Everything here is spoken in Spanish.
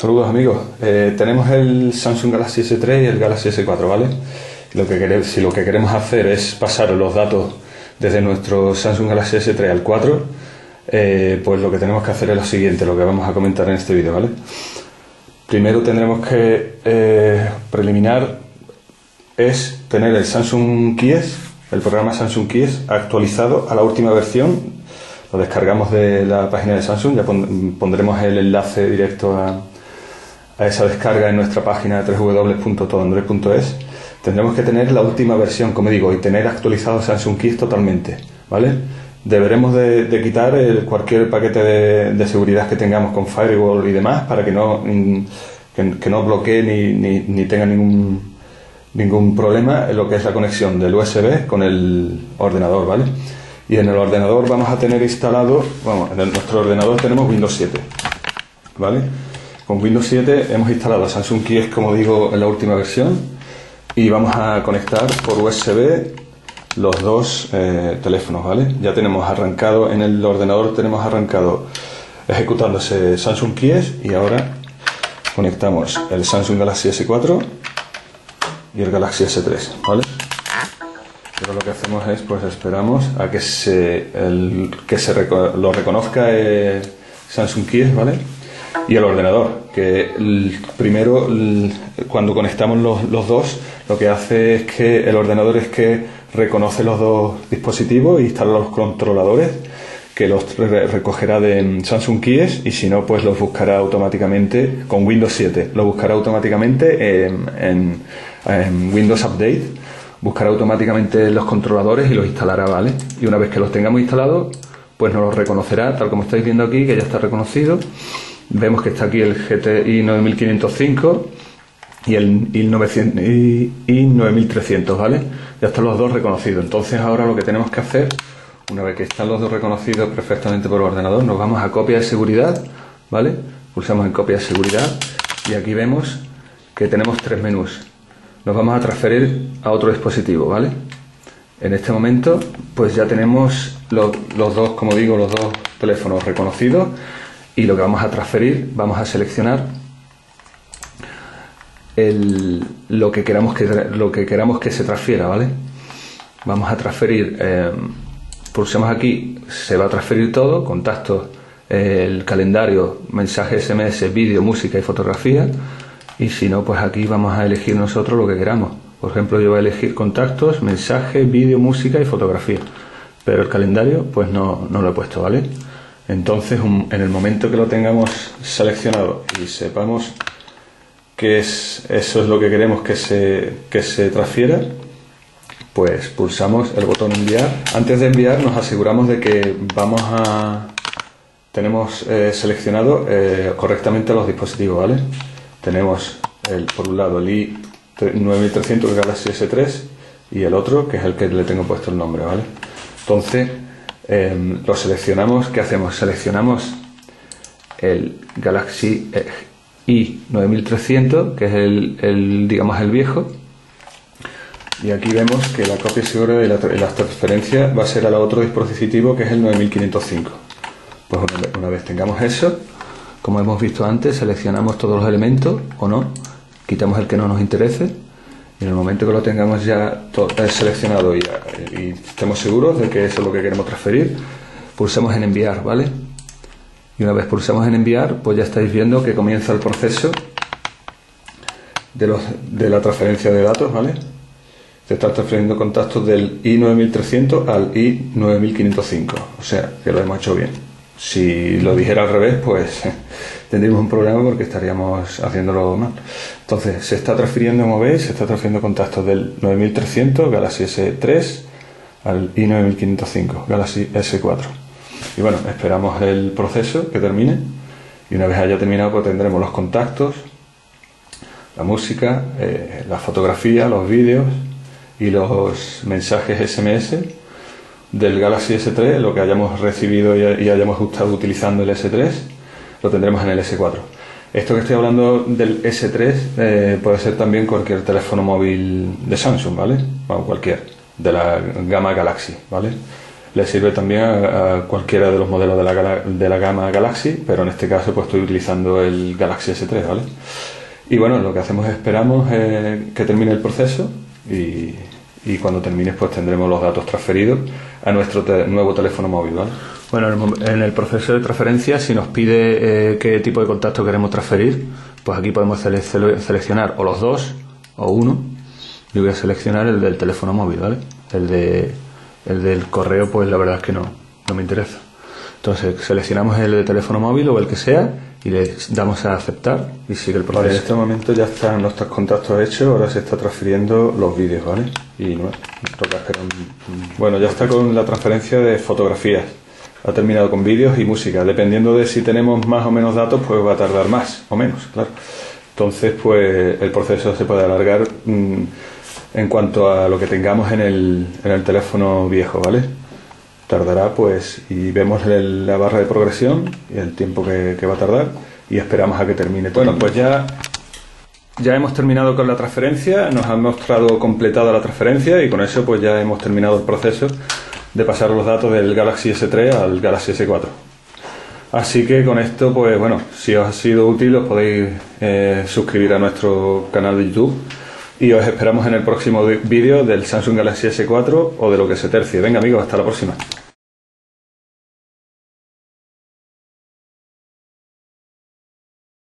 Saludos amigos, tenemos el Samsung Galaxy S3 y el Galaxy S4, ¿vale? Si lo que queremos hacer es pasar los datos desde nuestro Samsung Galaxy S3 al 4, pues lo que tenemos que hacer es lo siguiente, lo que vamos a comentar en este vídeo, ¿vale? Primero tendremos que preliminar es tener el Samsung Kies, el programa Samsung Kies actualizado a la última versión. Lo descargamos de la página de Samsung, ya pondremos el enlace directo a esa descarga en nuestra página www.todoandroid.es. Tendremos que tener la última versión, como digo, y tener actualizado Samsung Kies totalmente, ¿vale? Deberemos de quitar cualquier paquete de seguridad que tengamos con firewall y demás para que no bloquee ni tenga ningún problema en lo que es la conexión del USB con el ordenador, ¿vale? Y en el ordenador vamos a tener instalado, bueno, en nuestro ordenador tenemos Windows 7, ¿vale? Con Windows 7 hemos instalado Samsung Kies, como digo, en la última versión, y vamos a conectar por USB los dos teléfonos, ¿vale? Ya tenemos arrancado, en el ordenador tenemos arrancado ejecutándose Samsung Kies, y ahora conectamos el Samsung Galaxy S4 y el Galaxy S3, ¿vale? Pero lo que hacemos es, pues esperamos a que lo reconozca Samsung Kies, ¿vale? Y el ordenador, que cuando conectamos los dos, lo que hace es que el ordenador reconoce los dos dispositivos e instala los controladores, que los recogerá de Samsung Kies, y si no, pues los buscará automáticamente con Windows 7, lo buscará automáticamente en Windows Update. Buscará automáticamente los controladores y los instalará, ¿vale? Y una vez que los tengamos instalados, pues nos los reconocerá, tal como estáis viendo aquí, que ya está reconocido. Vemos que está aquí el GTI 9505 y el I9300, ¿vale? Ya están los dos reconocidos. Entonces ahora lo que tenemos que hacer, una vez que están los dos reconocidos perfectamente por el ordenador, nos vamos a copia de seguridad, ¿vale? Pulsamos en copia de seguridad y aquí vemos que tenemos tres menús. Nos vamos a transferir a otro dispositivo, ¿vale? En este momento, pues ya tenemos los dos teléfonos reconocidos, y lo que vamos a transferir, vamos a seleccionar lo que queramos que se transfiera, ¿vale? Vamos a transferir, pulsamos aquí, se va a transferir todo, contactos, el calendario, mensajes, SMS, vídeo, música y fotografía. Y si no, pues aquí vamos a elegir nosotros lo que queramos. Por ejemplo, yo voy a elegir contactos, mensajes, vídeo, música y fotografía. Pero el calendario, pues no lo he puesto, ¿vale? Entonces, en el momento que lo tengamos seleccionado y sepamos que eso es lo que queremos que se transfiera, pues pulsamos el botón enviar. Antes de enviar, nos aseguramos de que tenemos seleccionado correctamente los dispositivos, ¿vale? Tenemos por un lado el i9300, el Galaxy S3, y el otro, que es el que le tengo puesto el nombre, ¿vale? Entonces, lo seleccionamos. ¿Qué hacemos? Seleccionamos el Galaxy i9300, que es digamos el viejo, y aquí vemos que la copia segura de la transferencia va a ser al otro dispositivo, que es el 9505. Pues una vez tengamos eso, como hemos visto antes, seleccionamos todos los elementos o no, quitamos el que no nos interese, y en el momento que lo tengamos ya seleccionado y estemos seguros de que eso es lo que queremos transferir, pulsamos en enviar, ¿vale? Y una vez pulsamos en enviar, pues ya estáis viendo que comienza el proceso de la transferencia de datos, ¿vale? Se está transfiriendo contactos del i9300 al i9505, o sea que lo hemos hecho bien. Si lo dijera al revés, pues tendríamos un problema porque estaríamos haciéndolo mal. Entonces, se está transfiriendo, como veis, se está transfiriendo contactos del 9300 Galaxy S3 al i9505 Galaxy S4. Y bueno, esperamos el proceso que termine, y una vez haya terminado, pues tendremos los contactos, la música, la fotografía, los vídeos y los mensajes SMS del Galaxy S3, lo que hayamos recibido y hayamos estado utilizando el S3, lo tendremos en el S4. Esto que estoy hablando del S3 puede ser también cualquier teléfono móvil de Samsung, ¿vale? O cualquier, de la gama Galaxy, ¿vale? le sirve también a cualquiera de los modelos de la gama Galaxy, pero en este caso pues estoy utilizando el Galaxy S3, ¿vale? Y bueno, lo que hacemos es esperamos que termine el proceso y cuando termine pues tendremos los datos transferidos a nuestro nuevo teléfono móvil, ¿vale? Bueno, en el proceso de transferencia, si nos pide qué tipo de contacto queremos transferir, pues aquí podemos seleccionar o los dos o uno. Yo voy a seleccionar el del teléfono móvil, ¿vale? El del correo, pues la verdad es que no me interesa. Entonces seleccionamos el de teléfono móvil o el que sea y le damos a aceptar y sigue el proceso. Vale, en este momento ya están nuestros contactos hechos, ahora se está transfiriendo los vídeos, ¿vale? Y bueno, toca esperar un... Bueno, ya está con la transferencia de fotografías. Ha terminado con vídeos y música. Dependiendo de si tenemos más o menos datos, pues va a tardar más o menos, claro. Entonces, pues el proceso se puede alargar en cuanto a lo que tengamos en el teléfono viejo, ¿vale? Tardará, pues, y vemos la barra de progresión y el tiempo que va a tardar y esperamos a que termine. Bueno, pues ya hemos terminado con la transferencia, nos han mostrado completada la transferencia y con eso pues ya hemos terminado el proceso de pasar los datos del Galaxy S3 al Galaxy S4. Así que con esto, pues bueno, si os ha sido útil os podéis suscribir a nuestro canal de YouTube y os esperamos en el próximo vídeo del Samsung Galaxy S4 o de lo que se tercie. Venga amigos, hasta la próxima.